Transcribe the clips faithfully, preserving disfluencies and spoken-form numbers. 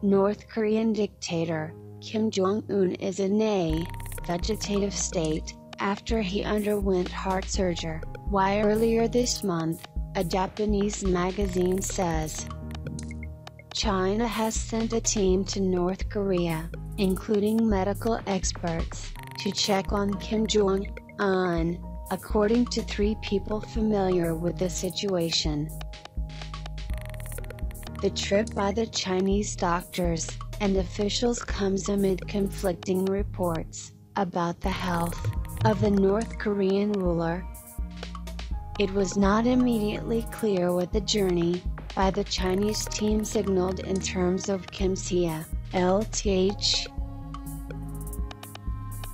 North Korean dictator Kim Jong-un is in a vegetative state after he underwent heart surgery, while earlier this month, a Japanese magazine says China has sent a team to North Korea, including medical experts, to check on Kim Jong-un, according to three people familiar with the situation. The trip by the Chinese doctors and officials comes amid conflicting reports about the health of the North Korean ruler. It was not immediately clear what the journey by the Chinese team signaled in terms of Kim's health.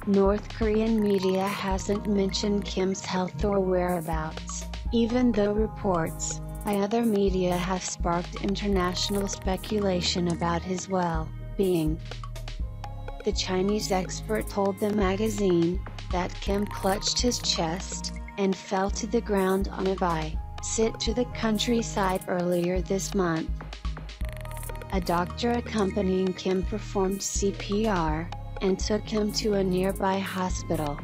North Korean media hasn't mentioned Kim's health or whereabouts, even though reports by other media have sparked international speculation about his well-being. The Chinese expert told the magazine that Kim clutched his chest and fell to the ground on a visit to the countryside earlier this month. A doctor accompanying Kim performed C P R and took him to a nearby hospital.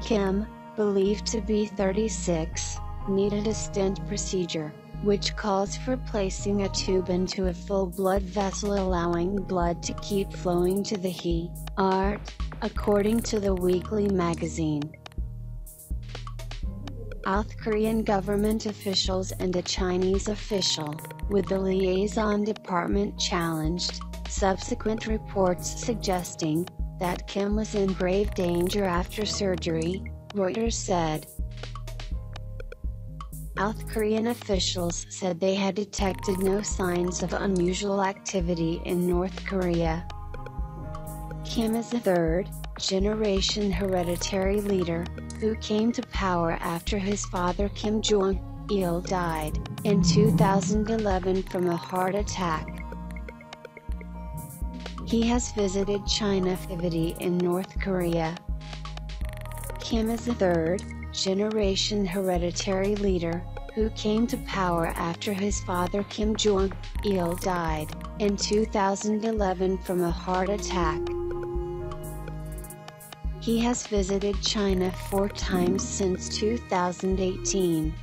Kim, believed to be thirty-six, needed a stent procedure, which calls for placing a tube into a full blood vessel, allowing blood to keep flowing to the heart, according to the weekly magazine. South Korean government officials and a Chinese official with the liaison department challenged subsequent reports suggesting that Kim was in grave danger after surgery, Reuters said. South Korean officials said they had detected no signs of unusual activity in North Korea. Kim is a third-generation hereditary leader who came to power after his father Kim Jong Il died in two thousand eleven from a heart attack. He has visited China activity in North Korea. Kim is the third-generation hereditary leader who came to power after his father Kim Jong Il died in two thousand eleven from a heart attack. He has visited China four times since two thousand eighteen.